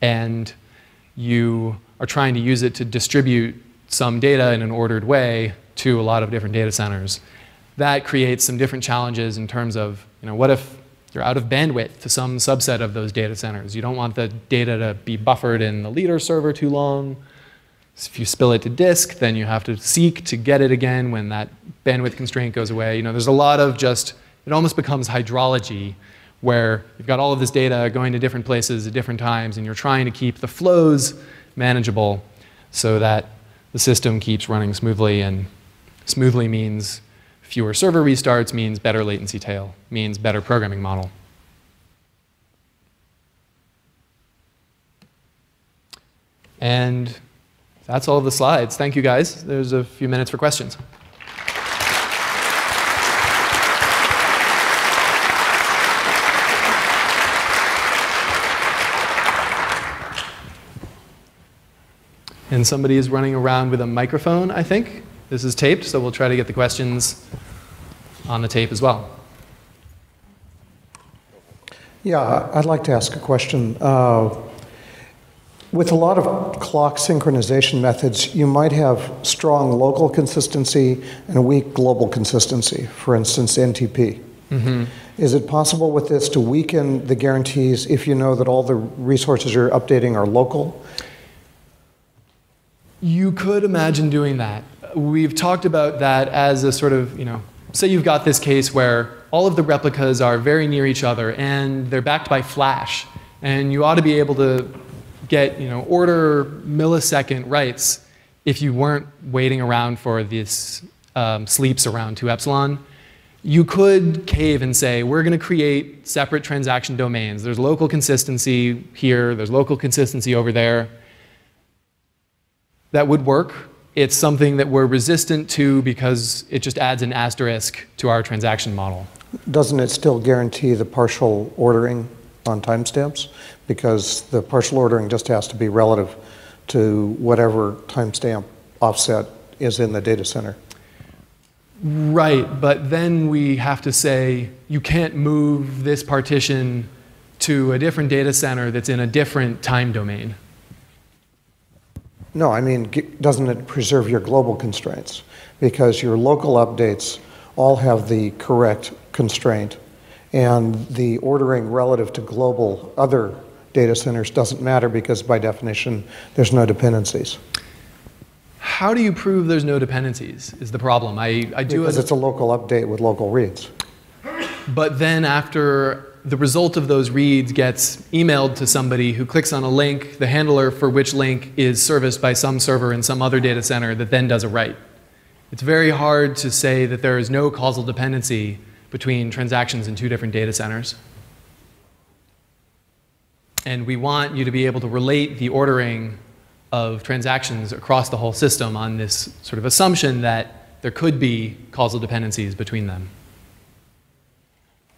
and you are trying to use it to distribute some data in an ordered way to a lot of different data centers. That creates some different challenges in terms of, what if you're out of bandwidth to some subset of those data centers? You don't want the data to be buffered in the leader server too long. So if you spill it to disk, then you have to seek to get it again when that bandwidth constraint goes away. There's a lot of just, it almost becomes hydrology, where you've got all of this data going to different places at different times, and you're trying to keep the flows manageable so that the system keeps running smoothly. And smoothly means fewer server restarts, means better latency tail, means better programming model. And that's all of the slides. Thank you, guys. There's a few minutes for questions. And somebody is running around with a microphone, I think. This is taped, so we'll try to get the questions on the tape as well. Yeah, I'd like to ask a question. With a lot of clock synchronization methods, you might have strong local consistency and weak global consistency, for instance, NTP. Mm-hmm. Is it possible with this to weaken the guarantees if you know that all the resources you're updating are local? You could imagine doing that. We've talked about that as a sort of, say you've got this case where all of the replicas are very near each other, and they're backed by flash, and you ought to be able to get order millisecond writes if you weren't waiting around for these sleeps around 2 epsilon. You could cave and say, we're going to create separate transaction domains. There's local consistency here. There's local consistency over there. That would work. It's something that we're resistant to because it just adds an asterisk to our transaction model. Doesn't it still guarantee the partial ordering on timestamps? Because the partial ordering just has to be relative to whatever timestamp offset is in the data center. Right, but then we have to say, you can't move this partition to a different data center that's in a different time domain. No, I mean, doesn't it preserve your global constraints? Because your local updates all have the correct constraint, and the ordering relative to global other data centers doesn't matter because, by definition, there's no dependencies. How do you prove there's no dependencies is the problem. Because it's a local update with local reads. But then after the result of those reads gets emailed to somebody who clicks on a link, the handler for which link is serviced by some server in some other data center that then does a write. It's very hard to say that there is no causal dependency between transactions in two different data centers. And we want you to be able to relate the ordering of transactions across the whole system on this sort of assumption that there could be causal dependencies between them.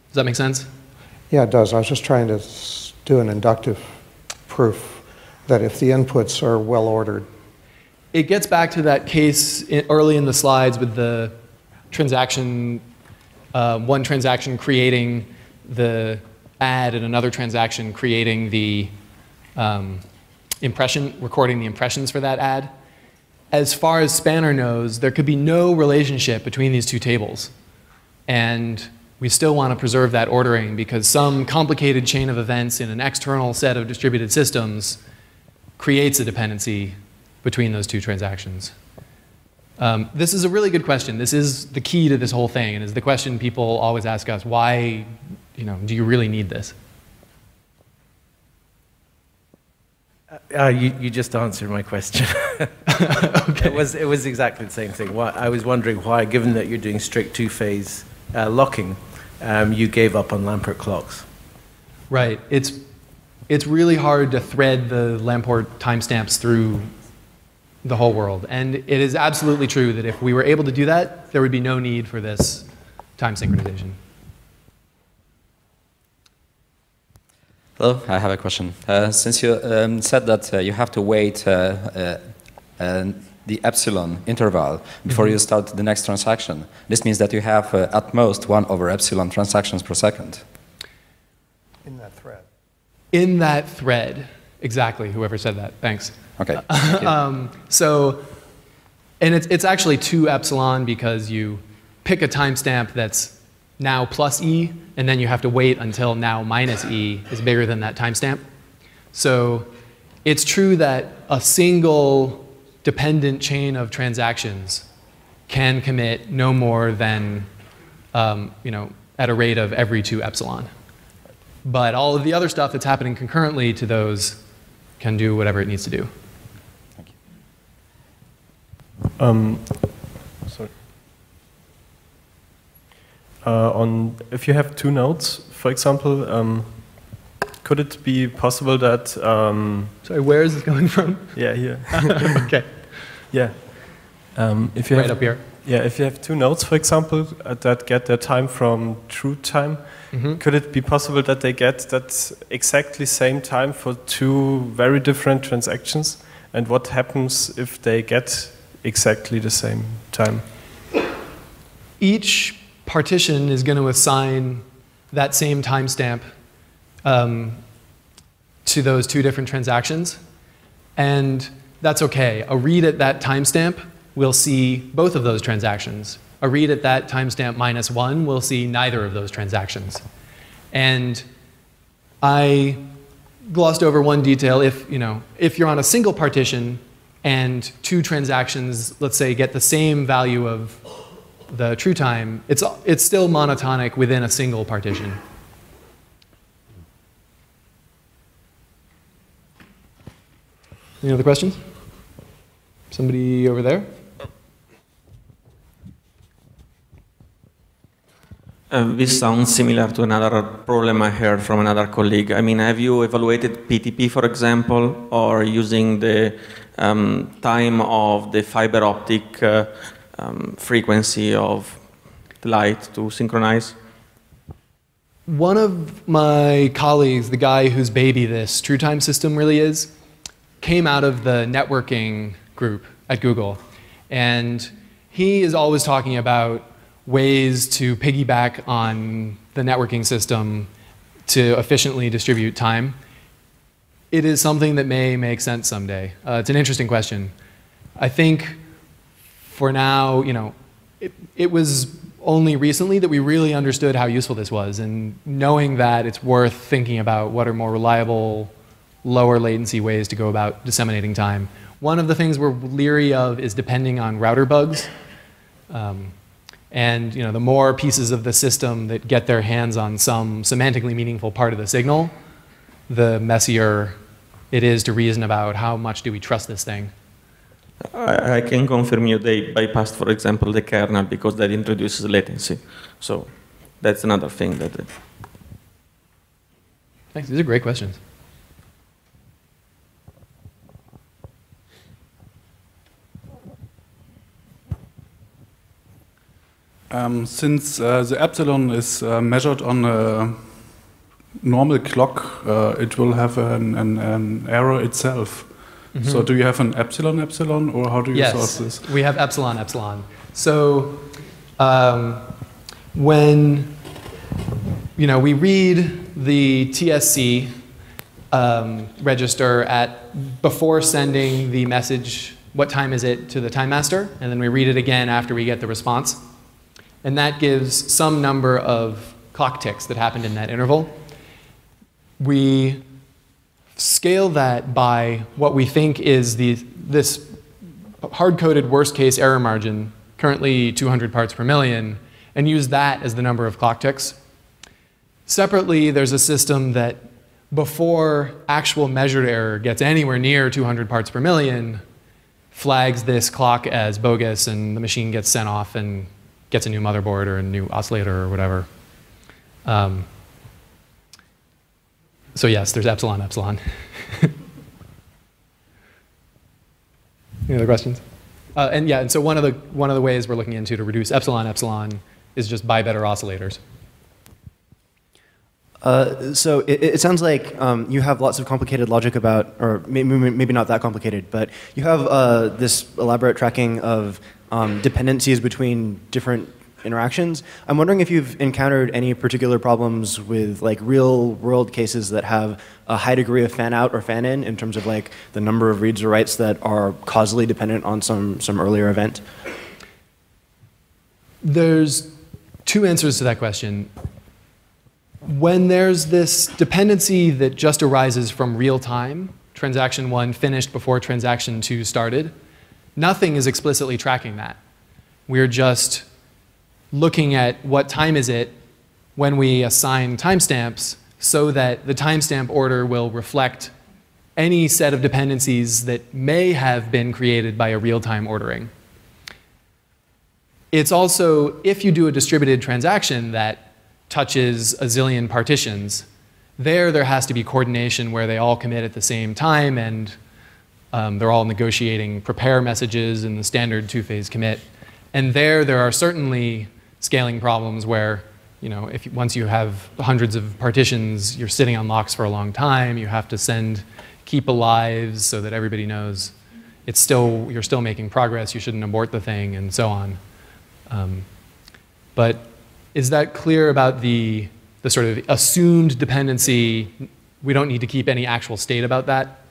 Does that make sense? Yeah, it does. I was just trying to do an inductive proof that if the inputs are well ordered. It gets back to that case early in the slides with the transaction, one transaction creating the ad and another transaction creating the recording the impressions for that ad. As far as Spanner knows, there could be no relationship between these two tables. And we still want to preserve that ordering because some complicated chain of events in an external set of distributed systems creates a dependency between those two transactions. This is a really good question. This is the key to this whole thing, and is the question people always ask us, why, do you really need this? You just answered my question. Okay. It was exactly the same thing. I was wondering why, given that you're doing strict two-phase locking, you gave up on Lamport clocks. Right. It's really hard to thread the Lamport timestamps through the whole world. And it is absolutely true that if we were able to do that, there would be no need for this time synchronization. Hello, I have a question. Since you said that you have to wait the epsilon interval before you start the next transaction, this means that you have at most 1/epsilon transactions per second. In that thread. In that thread. Exactly, whoever said that. Thanks. Okay. Thank you. And it's actually 2 epsilon because you pick a timestamp that's now plus E, and then you have to wait until now minus E is bigger than that timestamp. So it's true that a single dependent chain of transactions can commit no more than, at a rate of every 2 epsilon. But all of the other stuff that's happening concurrently to those can do whatever it needs to do. Thank you. Sorry. If you have two nodes, for example, could it be possible that... sorry, where is this going from? Yeah, here. Okay. Yeah. If you up here. Yeah, if you have two nodes, for example, that get their time from TrueTime, could it be possible that they get that exactly same time for two very different transactions? And what happens if they get exactly the same time? Each partition is going to assign that same timestamp to those two different transactions. And that's OK. A read at that timestamp will see both of those transactions. A read at that timestamp minus 1 will see neither of those transactions. And I glossed over one detail. If you're on a single partition and two transactions, let's say, get the same value of the true time, it's still monotonic within a single partition. Any other questions? Somebody over there? This sounds similar to another problem I heard from another colleague. I mean, have you evaluated PTP, for example, or using the time of the fiber optic frequency of the light to synchronize? One of my colleagues, the guy whose baby this TrueTime system really is, came out of the networking group at Google. And he is always talking about ways to piggyback on the networking system to efficiently distribute time, it is something that may make sense someday. It's an interesting question. I think for now, it was only recently that we really understood how useful this was, and knowing that it's worth thinking about what are more reliable, lower latency ways to go about disseminating time. One of the things we're leery of is depending on router bugs. And the more pieces of the system that get their hands on some semantically meaningful part of the signal, the messier it is to reason about how much do we trust this thing. I can confirm you they bypassed, for example, the kernel because that introduces latency. So that's another thing that... Thanks, these are great questions. Since the epsilon is measured on a normal clock, it will have an error itself. Mm-hmm. So do you have an epsilon epsilon, or how do you solve this? Yes, we have epsilon epsilon. So when we read the TSC register at before sending the message, what time is it, to the time master, and then we read it again after we get the response. And that gives some number of clock ticks that happened in that interval. We scale that by what we think is this hard-coded worst-case error margin, currently 200 parts per million, and use that as the number of clock ticks. Separately, there's a system that before actual measured error gets anywhere near 200 parts per million, flags this clock as bogus, and the machine gets sent off and gets a new motherboard or a new oscillator or whatever. So yes, there's epsilon, epsilon. Any other questions? And so one of the ways we're looking into to reduce epsilon, epsilon is just buy better oscillators. So it sounds like you have lots of complicated logic about, or maybe not that complicated, but you have this elaborate tracking of dependencies between different interactions. I'm wondering if you've encountered any particular problems with real-world cases that have a high degree of fan-out or fan-in in terms of the number of reads or writes that are causally dependent on some earlier event. There's two answers to that question. When there's this dependency that just arises from real time, transaction 1 finished before transaction 2 started, nothing is explicitly tracking that. We're just looking at what time is it when we assign timestamps so that the timestamp order will reflect any set of dependencies that may have been created by a real-time ordering. It's also, if you do a distributed transaction that touches a zillion partitions, there has to be coordination where they all commit at the same time, and they're all negotiating prepare messages and the standard two-phase commit. And there are certainly scaling problems where, once you have hundreds of partitions, you're sitting on locks for a long time. You have to send keep alives so that everybody knows it's still, you're still making progress. You shouldn't abort the thing, and so on. But is that clear about the sort of assumed dependency? We don't need to keep any actual state about that.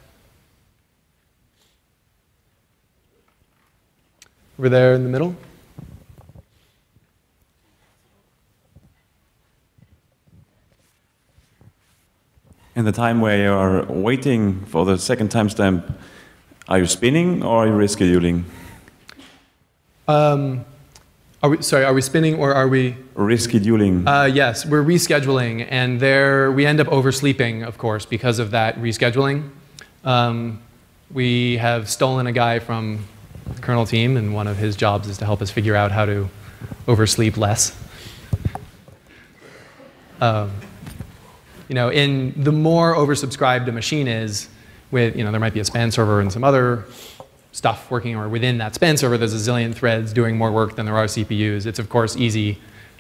Over there in the middle. In the time where you are waiting for the second timestamp, are you spinning or are you rescheduling? Are we spinning or are we? Rescheduling. Yes, we're rescheduling, and we end up oversleeping, of course, because of that rescheduling. We have stolen a guy from the kernel team, and one of his jobs is to help us figure out how to oversleep less. In the more oversubscribed a machine is, with there might be a span server and some other stuff working, or within that span server, there's a zillion threads doing more work than there are CPUs. It's, of course, easy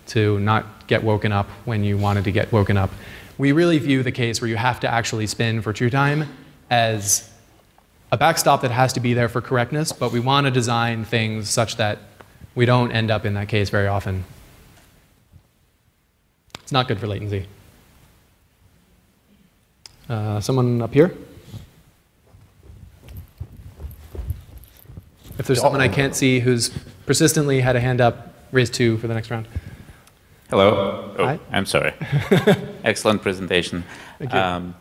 to not get woken up when you wanted to get woken up. We really view the case where you have to actually spin for TrueTime as a backstop that has to be there for correctness, but we want to design things such that we don't end up in that case very often. It's not good for latency. Someone up here? If there's someone I can't see who's persistently had a hand up, raise two for the next round. Hello. Oh, hi. I'm sorry. Excellent presentation. Thank you.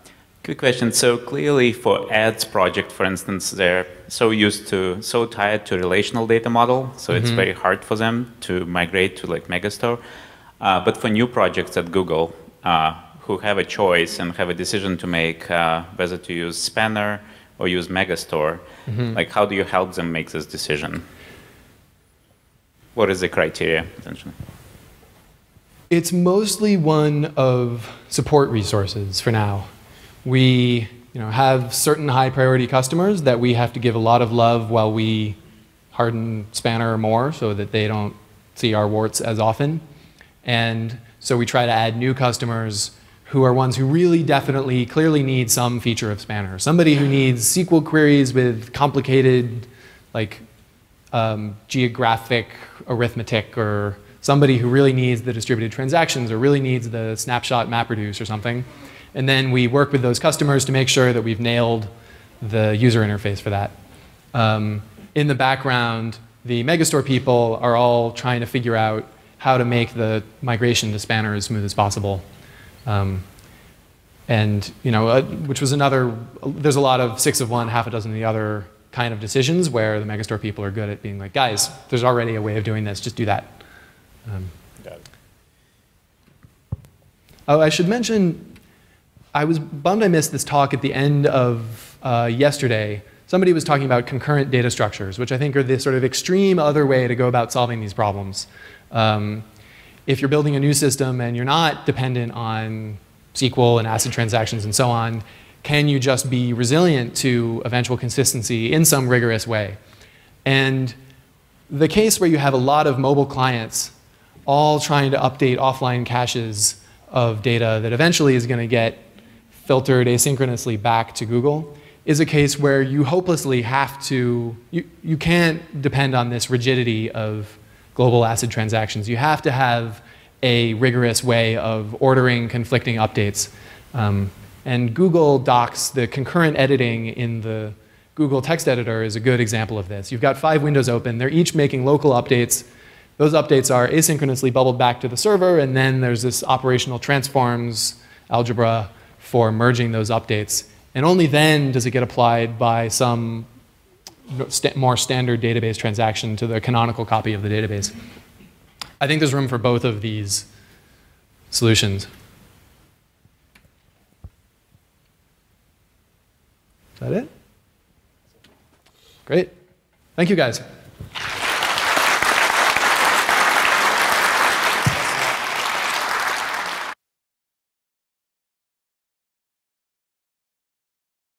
Quick question. So clearly for ads project, for instance, they're so used to, so tied to relational data model, so it's very hard for them to migrate to like Megastore. But for new projects at Google who have a choice and have a decision to make whether to use Spanner or use Megastore, like how do you help them make this decision? What is the criteria, essentially? It's mostly one of support resources for now. We have certain high priority customers that we have to give a lot of love while we harden Spanner more so that they don't see our warts as often. And so we try to add new customers who are ones who really definitely clearly need some feature of Spanner. Somebody who needs SQL queries with complicated like geographic arithmetic, or somebody who really needs the distributed transactions or really needs the snapshot MapReduce or something. And then we work with those customers to make sure that we've nailed the user interface for that. In the background, the Megastore people are all trying to figure out how to make the migration to Spanner as smooth as possible. And which was another, there's a lot of 6 of one, half a dozen of the other kind of decisions where the Megastore people are good at being like, guys, there's already a way of doing this, just do that. Got it. Oh, I should mention, I was bummed I missed this talk at the end of yesterday. Somebody was talking about concurrent data structures, which I think are the sort of extreme other way to go about solving these problems. If you're building a new system and you're not dependent on SQL and ACID transactions and so on, can you just be resilient to eventual consistency in some rigorous way? And the case where you have a lot of mobile clients all trying to update offline caches of data that eventually is going to get filtered asynchronously back to Google is a case where you hopelessly have to, you can't depend on this rigidity of global ACID transactions. You have to have a rigorous way of ordering conflicting updates. And Google Docs, the concurrent editing in the Google text editor is a good example of this. You've got 5 windows open. They're each making local updates. Those updates are asynchronously bubbled back to the server, and then there's this operational transforms algebra for merging those updates. And only then does it get applied by some more standard database transaction to the canonical copy of the database. I think there's room for both of these solutions. Is that it? Great. Thank you, guys.